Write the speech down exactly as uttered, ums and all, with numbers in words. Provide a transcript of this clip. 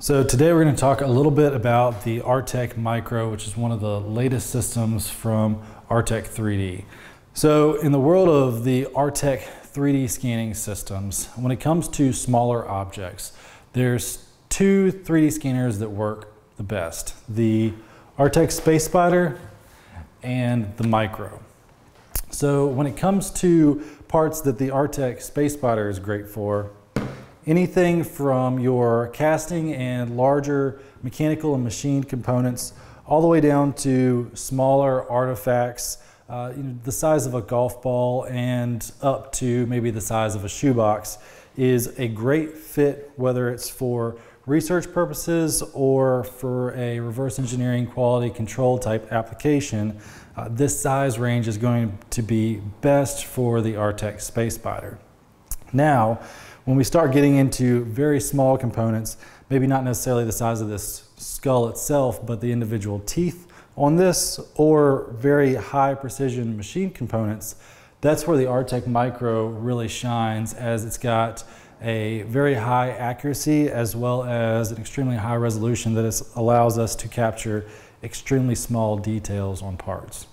So today we're going to talk a little bit about the Artec Micro, which is one of the latest systems from Artec three D. So in the world of the Artec three D scanning systems, when it comes to smaller objects, there's two three D scanners that work the best: the Artec Space Spider and the Micro. So when it comes to parts that the Artec Space Spider is great for, anything from your casting and larger mechanical and machine components, all the way down to smaller artifacts, uh, you know, the size of a golf ball and up to maybe the size of a shoebox, is a great fit, whether it's for research purposes or for a reverse engineering quality control type application. Uh, this size range is going to be best for the Artec Space Spider. Now, when we start getting into very small components, maybe not necessarily the size of this skull itself, but the individual teeth on this, or very high precision machine components, that's where the Artec Micro really shines, as it's got a very high accuracy as well as an extremely high resolution that is, allows us to capture extremely small details on parts.